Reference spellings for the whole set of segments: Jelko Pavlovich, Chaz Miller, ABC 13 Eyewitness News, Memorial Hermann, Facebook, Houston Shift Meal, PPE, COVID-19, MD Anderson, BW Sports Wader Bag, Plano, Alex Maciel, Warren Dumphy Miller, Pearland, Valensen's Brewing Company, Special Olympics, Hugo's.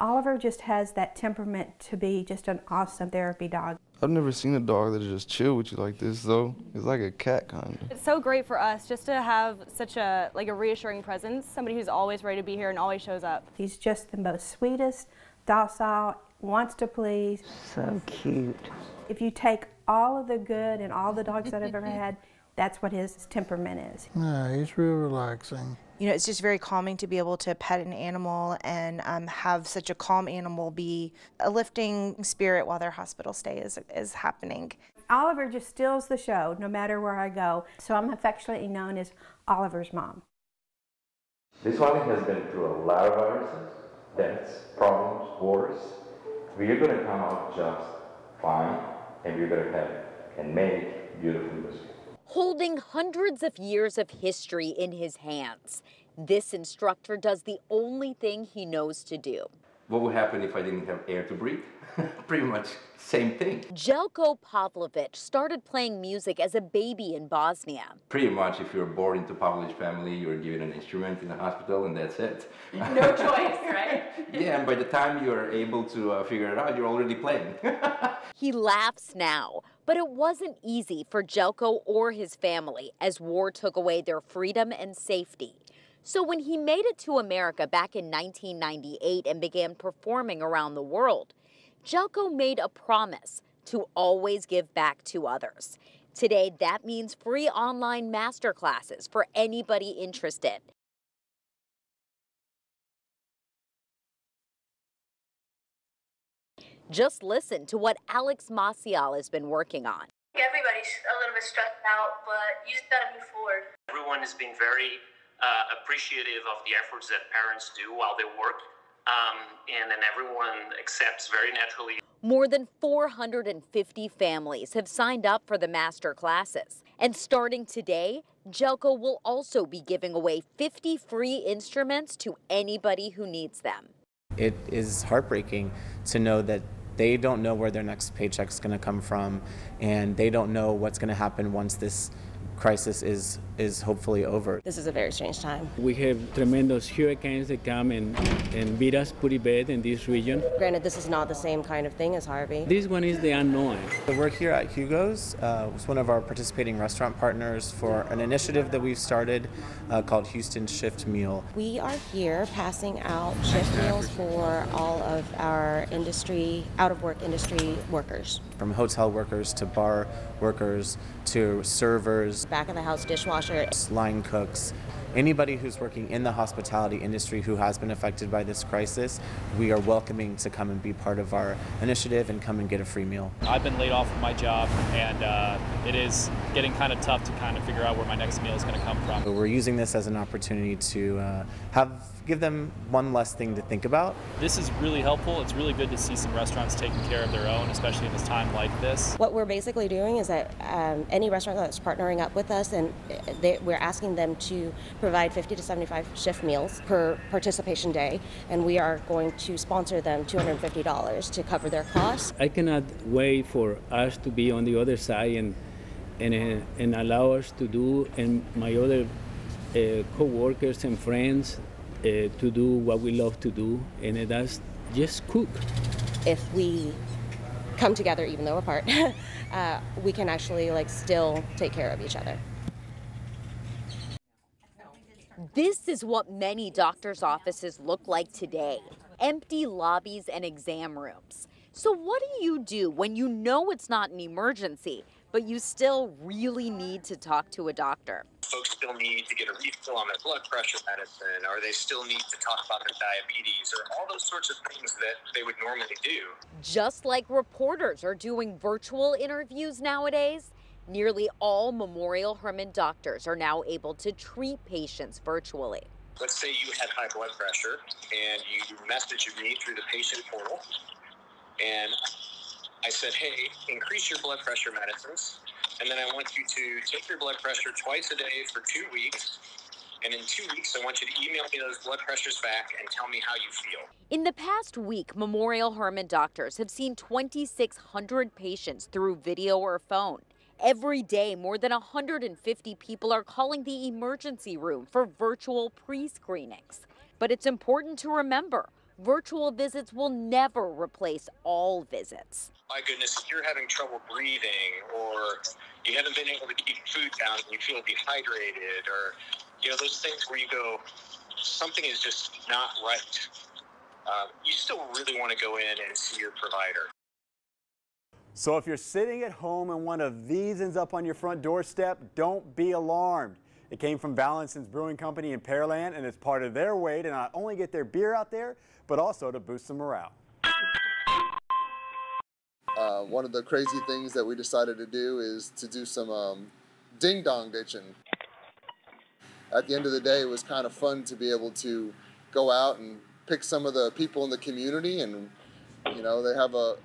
Oliver just has that temperament to be just an awesome therapy dog. I've never seen a dog that just chill with you like this, though. It's like a cat, kind of. It's so great for us just to have such a, like a reassuring presence, somebody who's always ready to be here and always shows up. He's just the most sweetest, docile, wants to please. So cute. If you take all of the good and all the dogs that I've ever had, that's what his temperament is. Yeah, he's real relaxing. You know, it's just very calming to be able to pet an animal and have such a calm animal be a lifting spirit while their hospital stay is happening. Oliver just steals the show no matter where I go, so I'm affectionately known as Oliver's mom. This one has been through a lot of viruses, deaths, problems, wars. We're going to come out just fine, and we're going to have and make beautiful music. Holding hundreds of years of history in his hands, this instructor does the only thing he knows to do. What would happen if I didn't have air to breathe? Pretty much same thing. Jelko Pavlovich started playing music as a baby in Bosnia. Pretty much if you're born into a Pavlovich family, you're given an instrument in the hospital and that's it. No choice, right? Yeah, and by the time you're able to figure it out, you're already playing. He laughs now, but it wasn't easy for Jelko or his family as war took away their freedom and safety. So when he made it to America back in 1998 and began performing around the world, Jelko made a promise to always give back to others. Today, that means free online masterclasses for anybody interested. Just listen to what Alex Maciel has been working on. Everybody's a little bit stressed out, but you just gotta move forward. Everyone has been very appreciative of the efforts that parents do while they work, and then everyone accepts very naturally. More than 450 families have signed up for the master classes. And starting today, Jelko will also be giving away 50 free instruments to anybody who needs them. It is heartbreaking to know that they don't know where their next paycheck's going to come from, and they don't know what's going to happen once this crisis is hopefully over. This is a very strange time. We have tremendous hurricanes that come and beat us pretty bad in this region. Granted, this is not the same kind of thing as Harvey. This one is the unknown. We're here at Hugo's. It's one of our participating restaurant partners for an initiative that we've started called Houston Shift Meal. We are here passing out shift meals for all of our industry, out-of-work industry workers. From hotel workers to bar workers to servers, back of the house dishwasher, line cooks, anybody who's working in the hospitality industry who has been affected by this crisis, we are welcoming to come and be part of our initiative and come and get a free meal. I've been laid off from my job, and it is getting kind of tough to kind of figure out where my next meal is going to come from. We're using this as an opportunity to give them one less thing to think about. This is really helpful. It's really good to see some restaurants taking care of their own, especially in this time like this. What we're basically doing is that any restaurant that's partnering up with us, and we're asking them to provide 50 to 75 shift meals per participation day, and we are going to sponsor them $250 to cover their costs. I cannot wait for us to be on the other side and allow us to do, and my other co-workers and friends to do what we love to do, and that's just cook. If we come together, even though apart, we can actually still take care of each other. This is what many doctors' offices look like today, empty lobbies and exam rooms. So what do you do when you know it's not an emergency, but you still really need to talk to a doctor? Folks still need to get a refill on their blood pressure medicine, or they still need to talk about their diabetes, or all those sorts of things that they would normally do. Just like reporters are doing virtual interviews nowadays, nearly all Memorial Hermann doctors are now able to treat patients virtually. Let's say you had high blood pressure, and you messaged me through the patient portal, and I said, hey, increase your blood pressure medicines, and then I want you to take your blood pressure twice a day for 2 weeks, and in 2 weeks, I want you to email me those blood pressures back and tell me how you feel. In the past week, Memorial Hermann doctors have seen 2,600 patients through video or phone. Every day, more than 150 people are calling the emergency room for virtual pre-screenings. But it's important to remember, virtual visits will never replace all visits. My goodness, if you're having trouble breathing or you haven't been able to keep food down and you feel dehydrated or, you know, those things where you go, something is just not right, you still really want to go in and see your provider. So if you're sitting at home and one of these ends up on your front doorstep, don't be alarmed. It came from Valensen's Brewing Company in Pearland, and it's part of their way to not only get their beer out there, but also to boost some morale. One of the crazy things that we decided to do is to do some ding-dong ditching. At the end of the day, it was kind of fun to be able to go out and pick some of the people in the community, and you know, they have a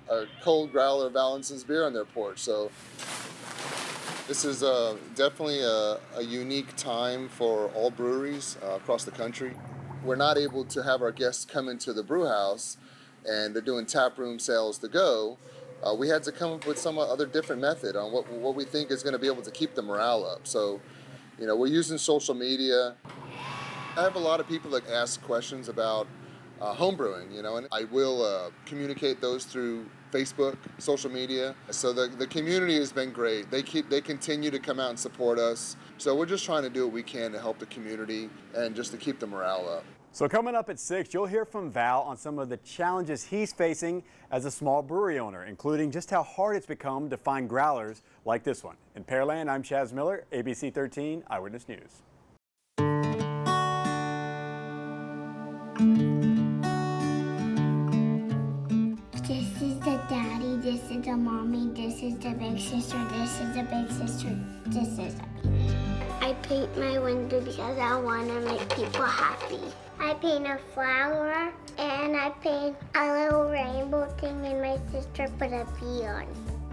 cold growler of Valensen's beer on their porch. So this is definitely a unique time for all breweries across the country. We're not able to have our guests come into the brew house and they're doing tap room sales to go. We had to come up with some other different method on what we think is going to be able to keep the morale up. So, you know, we're using social media. I have a lot of people that ask questions about homebrewing, you know, and I will communicate those through Facebook, social media. So the community has been great. They continue to come out and support us. So we're just trying to do what we can to help the community and just to keep the morale up. So coming up at 6, you'll hear from Val on some of the challenges he's facing as a small brewery owner, including just how hard it's become to find growlers like this one. In Pearland, I'm Chaz Miller, ABC 13 Eyewitness News. This is the mommy, this is the big sister, this is the big sister, this is me. I paint my window because I want to make people happy. I paint a flower and I paint a little rainbow thing and my sister put a bee on.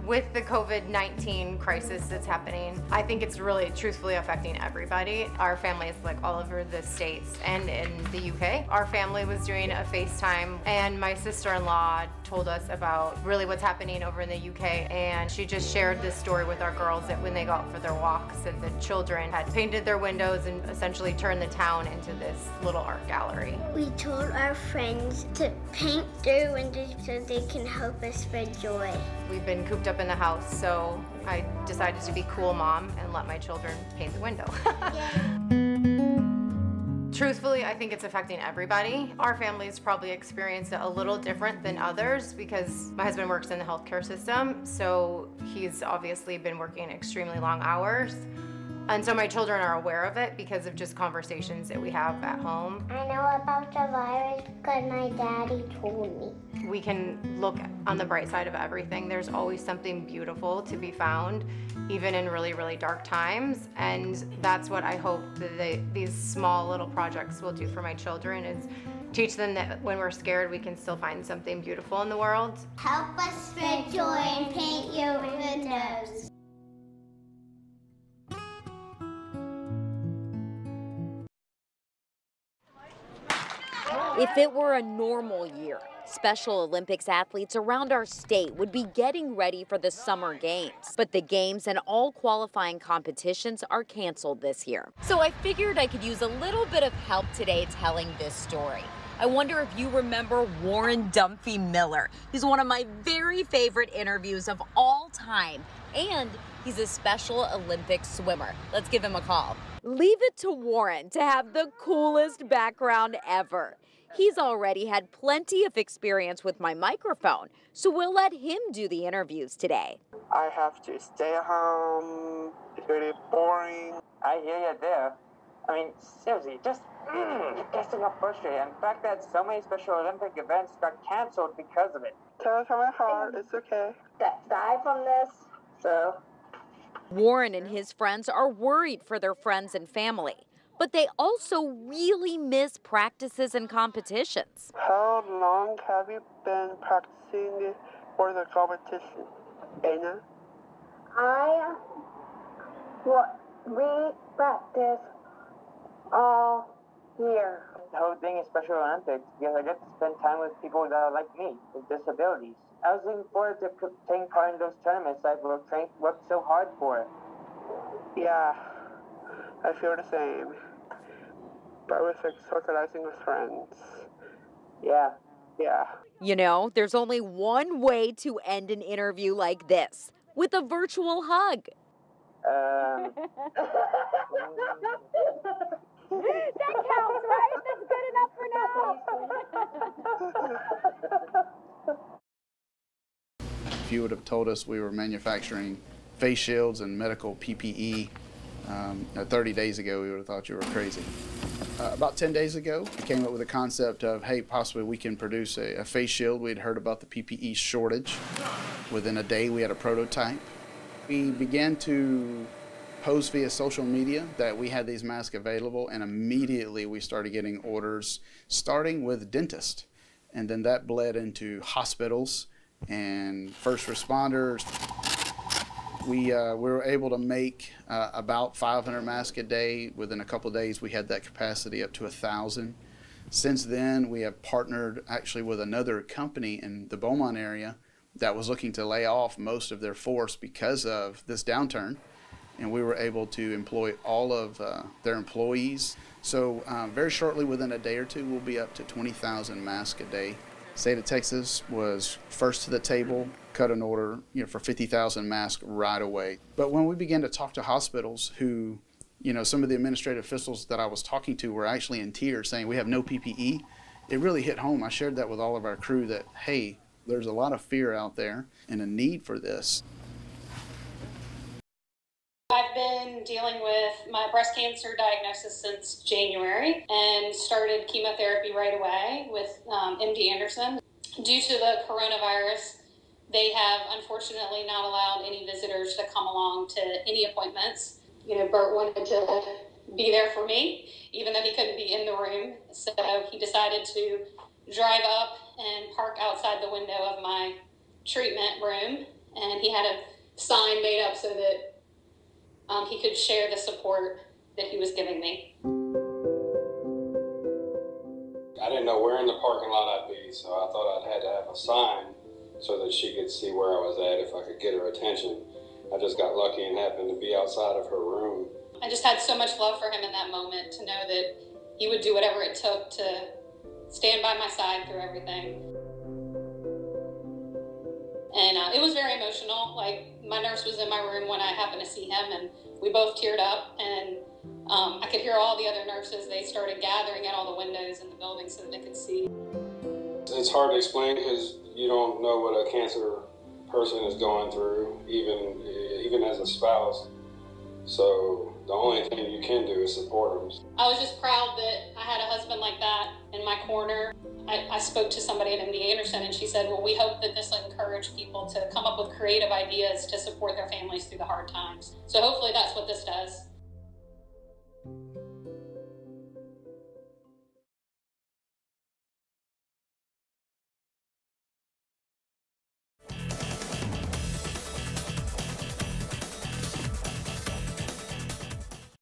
With the COVID-19 crisis that's happening, I think it's really truthfully affecting everybody. Our families, like all over the States and in the UK. Our family was doing a FaceTime and my sister-in-law told us about really what's happening over in the UK, and she just shared this story with our girls that when they go out for their walks that the children had painted their windows and essentially turned the town into this little art gallery. We told our friends to paint their windows so they can help us spread joy. We've been cooped up in the house, so I decided to be cool mom and let my children paint the window. Truthfully, I think it's affecting everybody. Our families probably experienced it a little different than others because my husband works in the healthcare system, so he's obviously been working extremely long hours. And so my children are aware of it because of just conversations that we have at home. I know about the virus because my daddy told me. We can look on the bright side of everything. There's always something beautiful to be found, even in really, really dark times. And that's what I hope that these small little projects will do for my children, is teach them that when we're scared, we can still find something beautiful in the world. Help us spread joy and paint your windows. If it were a normal year, Special Olympics athletes around our state would be getting ready for the Summer Games. But the games and all qualifying competitions are canceled this year. So I figured I could use a little bit of help today telling this story. I wonder if you remember Warren Dumphy Miller. He's one of my very favorite interviews of all time. And he's a Special Olympic swimmer. Let's give him a call. Leave it to Warren to have the coolest background ever. He's already had plenty of experience with my microphone, so we'll let him do the interviews today. I have to stay home. It's really boring. I hear you there. I mean, seriously, just testing up frustrated. And the fact that so many Special Olympic events got canceled because of it. Tell it from my heart. It's okay. Die from this, so. Warren and his friends are worried for their friends and family. But they also really miss practices and competitions. How long have you been practicing for the competition, Anna? We practice all year. The whole thing is Special Olympics because I get to spend time with people that are like me, with disabilities. I was looking forward to taking part in those tournaments I've worked so hard for. Yeah, I feel the same. But with socializing with friends. Yeah, Yeah. You know, there's only one way to end an interview like this, with a virtual hug. That counts, right? That's good enough for now. If you would have told us we were manufacturing face shields and medical PPE 30 days ago, we would have thought you were crazy. About 10 days ago, we came up with a concept of, hey, possibly we can produce a face shield. We'd heard about the PPE shortage. Within a day, we had a prototype. We began to post via social media that we had these masks available, and immediately we started getting orders, starting with dentists. And then that bled into hospitals and first responders. We were able to make about 500 masks a day. Within a couple of days, we had that capacity up to 1,000. Since then, we have partnered actually with another company in the Beaumont area that was looking to lay off most of their force because of this downturn, and we were able to employ all of their employees. So very shortly, within a day or two, we'll be up to 20,000 masks a day. State of Texas was first to the table, cut an order for 50,000 masks right away. But when we began to talk to hospitals who, some of the administrative officials that I was talking to were actually in tears saying we have no PPE, it really hit home. I shared that with all of our crew that, hey, there's a lot of fear out there and a need for this. I've been dealing with my breast cancer diagnosis since January and started chemotherapy right away with MD Anderson. Due to the coronavirus, they have unfortunately not allowed any visitors to come along to any appointments. Bert wanted to be there for me, even though he couldn't be in the room. So he decided to drive up and park outside the window of my treatment room. And he had a sign made up so that he could share the support that he was giving me. I didn't know where in the parking lot I'd be, so I thought I'd had to have a sign so that she could see where I was at if I could get her attention. I just got lucky and happened to be outside of her room. I just had so much love for him in that moment to know that he would do whatever it took to stand by my side through everything. And it was very emotional. Like, my nurse was in my room when I happened to see him, and we both teared up, and I could hear all the other nurses. They started gathering at all the windows in the building so that they could see. It's hard to explain because you don't know what a cancer person is going through, even as a spouse. So the only thing you can do is support them. I was just proud that I had a husband like that in my corner. I spoke to somebody at MD Anderson, and she said, well, we hope that this will encourage people to come up with creative ideas to support their families through the hard times. So hopefully that's what this does.